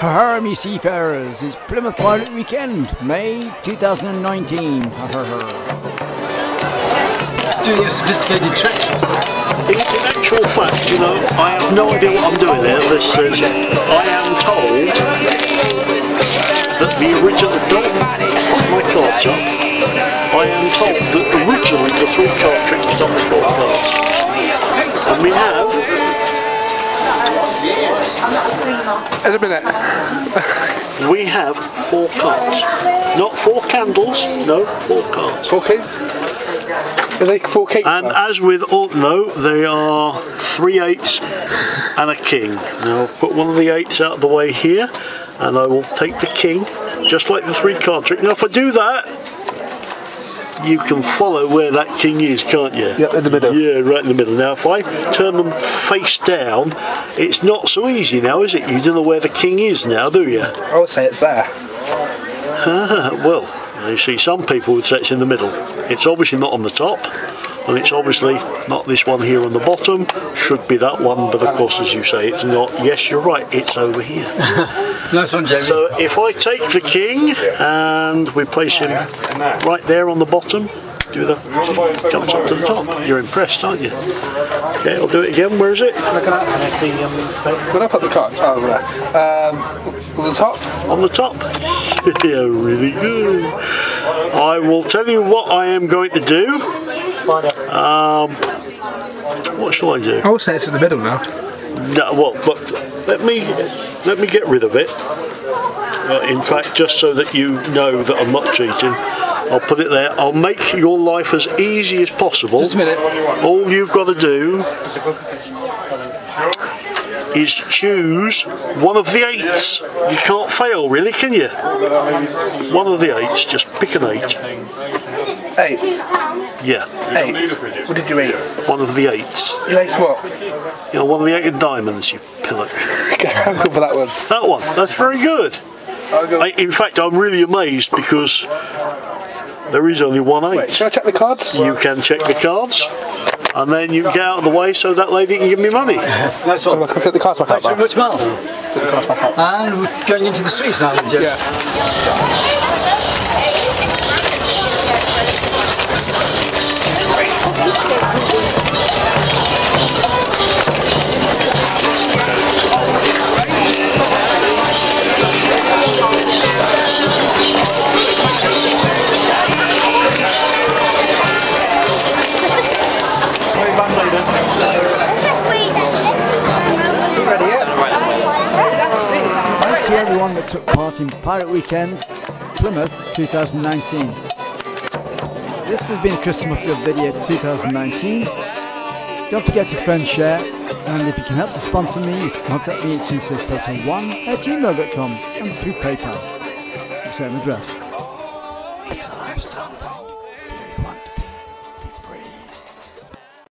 Harmy Seafarers, it's Plymouth Pirate Weekend, May 2019. It's doing a sophisticated trick. In actual fact, you know, I have no idea what I'm doing there. This is, I am told that the original, originally the three-card trick was done with four cards. And we have... In a minute. We have four cards. Not four candles, no, four cards. Four cakes? Are they four cakes? And as with all, no, they are 3 8s and a king. Now I'll put one of the 8s out of the way here and I will take the king, just like the three card trick. Now if I do that, you can follow where that king is, can't you? Yep, in the middle. Yeah, right in the middle. Now if I turn them face down, it's not so easy now, is it? You don't know where the king is now, do you? I would say it's there. Well, you see, some people would say it's in the middle. It's obviously not on the top, and it's obviously not this one here on the bottom. Should be that one, but of course, as you say, it's not. Yes, you're right, it's over here. Nice one, Jamie. So if I take the king and we place him right there on the bottom, do that, comes up to the top. You're impressed, aren't you? Okay, I'll do it again. Where is it? Can I put the card? Oh, over there. On the top? On the top. Yeah, really good. I will tell you what I am going to do. What shall I do? I would say it's in the middle now. No, well, but let me get rid of it. In fact, just so that you know that I'm not cheating. I'll put it there. I'll make your life as easy as possible. Just a minute. All you've got to do is choose one of the 8s. You can't fail, really, can you? One of the 8s. Just pick an 8. 8? Yeah. 8? What did you eat? One of the 8s. You ate what? You know, one of the 8 diamonds, you pillock. I'll go for that one. That one. That's very good. In fact, I'm really amazed because... there is only one 8. Wait, shall I check the cards? You can check the cards, and then you get out of the way so that lady can give me money. Nice one. Well, take the cards back out. Thanks very much, Mel. Take the cards back out. And we're going into the streets now, then, Jim. Yeah. Thanks to everyone that took part in Pirate Weekend, Plymouth 2019. This has been a Chris Summerfield video 2019. Don't forget to friend share, and if you can help to sponsor me, you can contact me at sincerespelton1@gmail.com and through PayPal. The same address. It's a lifestyle thing.